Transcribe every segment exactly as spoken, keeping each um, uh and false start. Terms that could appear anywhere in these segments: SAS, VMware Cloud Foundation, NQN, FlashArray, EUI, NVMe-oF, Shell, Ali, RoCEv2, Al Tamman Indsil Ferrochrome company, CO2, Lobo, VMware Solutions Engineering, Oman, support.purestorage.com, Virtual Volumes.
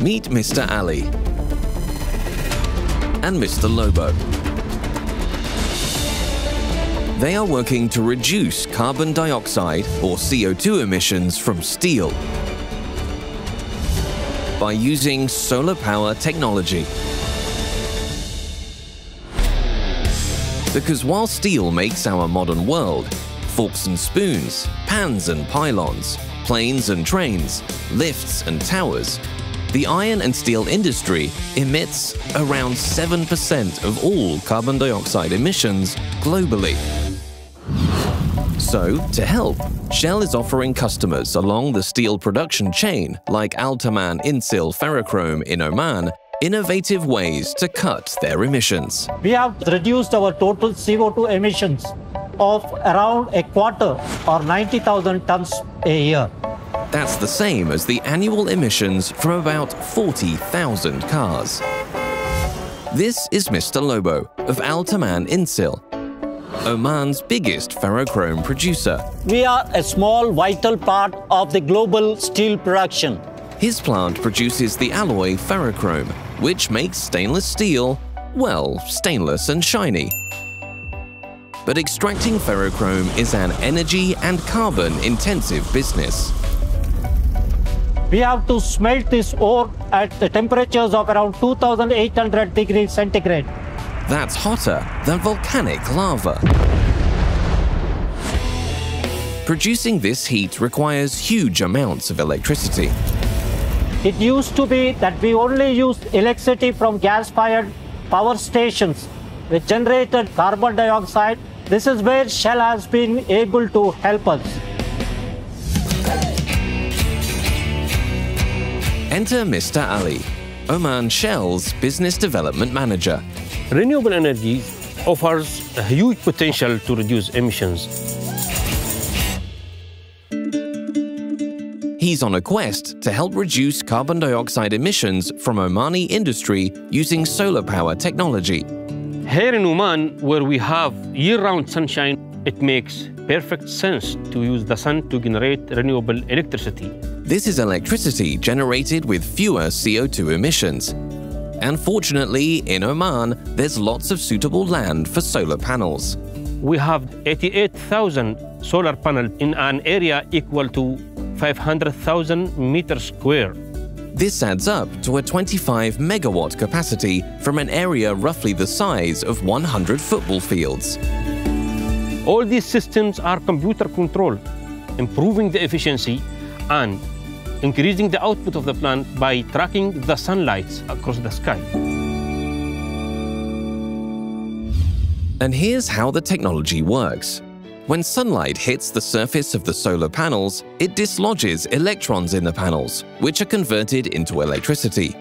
Meet Mister Ali and Mister Lobo. They are working to reduce carbon dioxide or C O two emissions from steel by using solar power technology. Because while steel makes our modern world, forks and spoons, pans and pylons, planes and trains, lifts and towers, the iron and steel industry emits around seven percent of all carbon dioxide emissions globally. So, to help, Shell is offering customers along the steel production chain, like Al Tamman Indsil Ferrochrome in Oman, innovative ways to cut their emissions. We have reduced our total C O two emissions of around a quarter or ninety thousand tons a year. That's the same as the annual emissions from about forty thousand cars. This is Mister Lobo of Al Tamman Indsil, Oman's biggest ferrochrome producer. We are a small, vital part of the global steel production. His plant produces the alloy ferrochrome, which makes stainless steel, well, stainless and shiny. But extracting ferrochrome is an energy and carbon-intensive business. We have to smelt this ore at the temperatures of around two thousand eight hundred degrees centigrade. That's hotter than volcanic lava. Producing this heat requires huge amounts of electricity. It used to be that we only used electricity from gas-fired power stations, which generated carbon dioxide. This is where Shell has been able to help us. Enter Mister Ali, Oman Shell's business development manager. Renewable energy offers a huge potential to reduce emissions. He's on a quest to help reduce carbon dioxide emissions from Omani industry using solar power technology. Here in Oman, where we have year-round sunshine, it makes perfect sense to use the sun to generate renewable electricity. This is electricity generated with fewer C O two emissions. And fortunately, in Oman, there's lots of suitable land for solar panels. We have eighty-eight thousand solar panels in an area equal to five hundred thousand meters square. This adds up to a twenty-five megawatt capacity from an area roughly the size of one hundred football fields. All these systems are computer controlled, improving the efficiency and increasing the output of the plant by tracking the sunlight across the sky. And here's how the technology works. When sunlight hits the surface of the solar panels, it dislodges electrons in the panels, which are converted into electricity.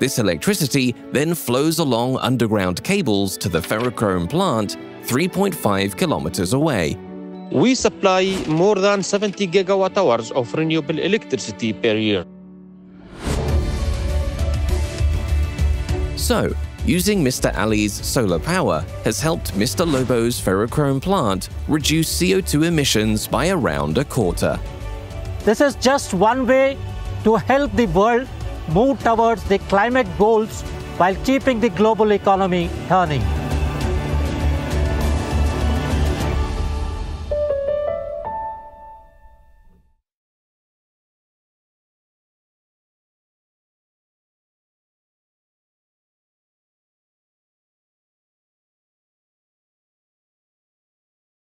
This electricity then flows along underground cables to the ferrochrome plant three point five kilometers away. We supply more than seventy gigawatt hours of renewable electricity per year. So, using Mister Ali's solar power has helped Mister Lobo's ferrochrome plant reduce C O two emissions by around a quarter. This is just one way to help the world move towards the climate goals while keeping the global economy turning.